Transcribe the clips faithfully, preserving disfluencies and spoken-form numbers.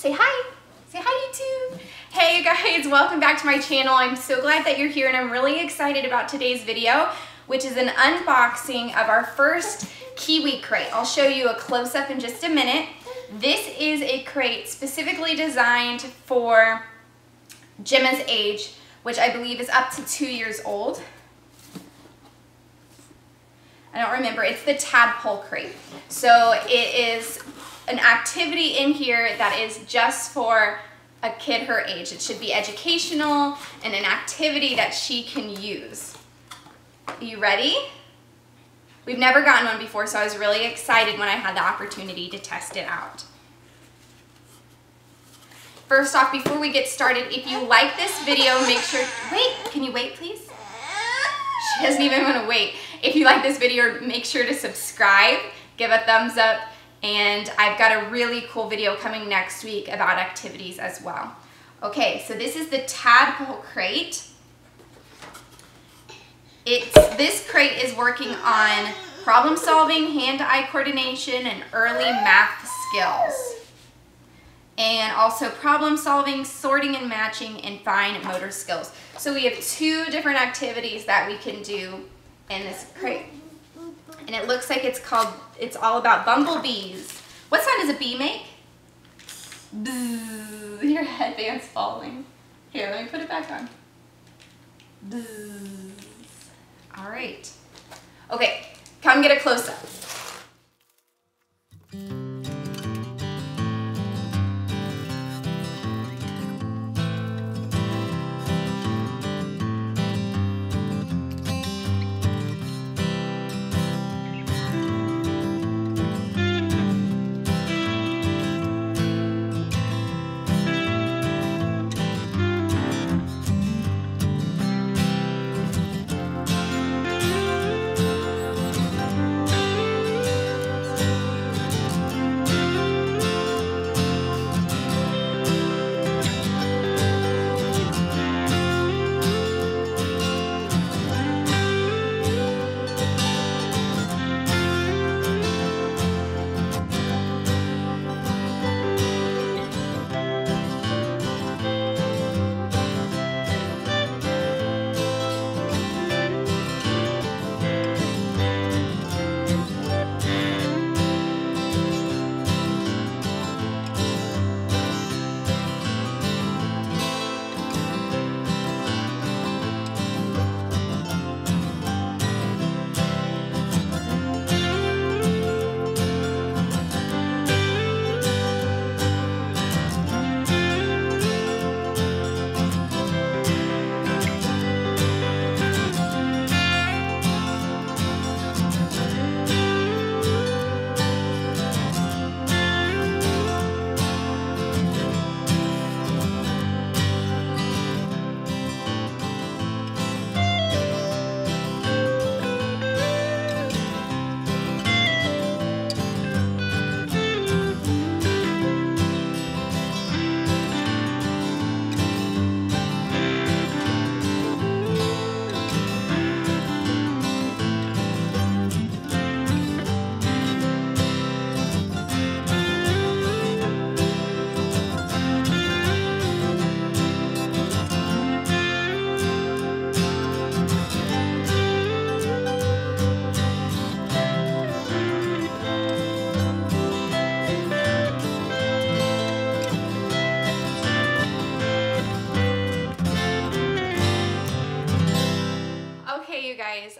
Say hi. Say hi, YouTube. Hey guys, welcome back to my channel. I'm so glad that you're here and I'm really excited about today's video, which is an unboxing of our first KiwiCrate. I'll show you a close-up in just a minute. This is a crate specifically designed for Gemma's age, which I believe is up to two years old. I don't remember, it's the tadpole crate. So it is an activity in here that is just for a kid her age. It should be educational and an activity that she can use. Are you ready? We've never gotten one before, so I was really excited when I had the opportunity to test it out. First off, before we get started, if you like this video, make sure, wait, can you wait please? She doesn't even want to wait. If you like this video, make sure to subscribe, give a thumbs up, and I've got a really cool video coming next week about activities as well. Okay, so this is the tadpole crate. It's, this crate is working on problem solving, hand-eye coordination, and early math skills. And also problem solving, sorting and matching, and fine motor skills. So we have two different activities that we can do in this crate. And it looks like it's called, it's all about bumblebees. What sound does a bee make? Bzzz, your headband's falling. Here, let me put it back on. Bzzz. All right. Okay, come get a close-up.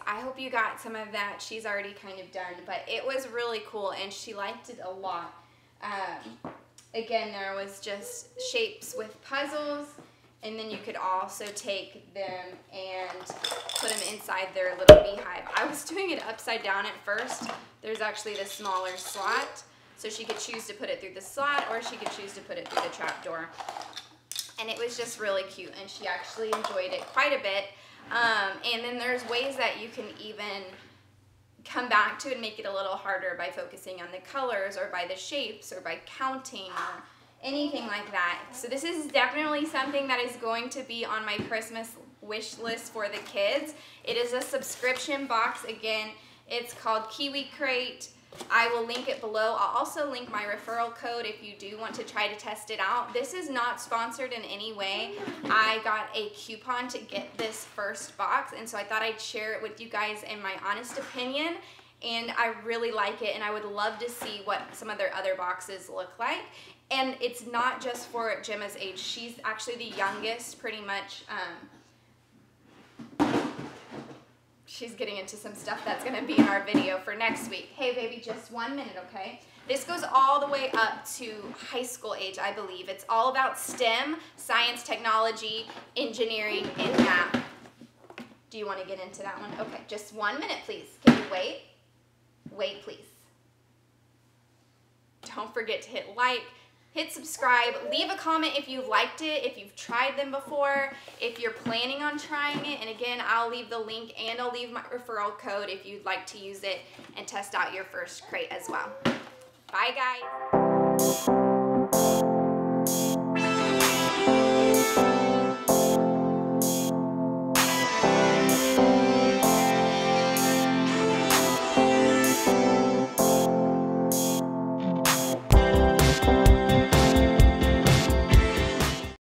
I hope you got some of that. She's already kind of done, but it was really cool and she liked it a lot. Um, again, there was just shapes with puzzles, and then you could also take them and put them inside their little beehive. I was doing it upside down at first. There's actually the smaller slot, so she could choose to put it through the slot or she could choose to put it through the trap door. And it was just really cute and she actually enjoyed it quite a bit. Um, and then there's ways that you can even come back to it and make it a little harder by focusing on the colors or by the shapes or by counting or anything like that. So this is definitely something that is going to be on my Christmas wish list for the kids. It is a subscription box. Again, it's called KiwiCrate. I will link it below. I'll also link my referral code if you do want to try to test it out. This is not sponsored in any way. I got a coupon to get this first box, and so I thought I'd share it with you guys in my honest opinion. And I really like it, and I would love to see what some of their other boxes look like. And it's not just for Gemma's age. She's actually the youngest, pretty much. Um, she's getting into some stuff that's gonna be in our video for next week. Hey baby, just one minute, okay? This goes all the way up to high school age, I believe. It's all about STEM, science, technology, engineering, and math. Do you wanna get into that one? Okay, just one minute, please. Can you wait? Wait, please. Don't forget to hit like, hit subscribe, leave a comment if you liked it, if you've tried them before, if you're planning on trying it. And again, I'll leave the link and I'll leave my referral code if you'd like to use it and test out your first crate as well. Bye, guys.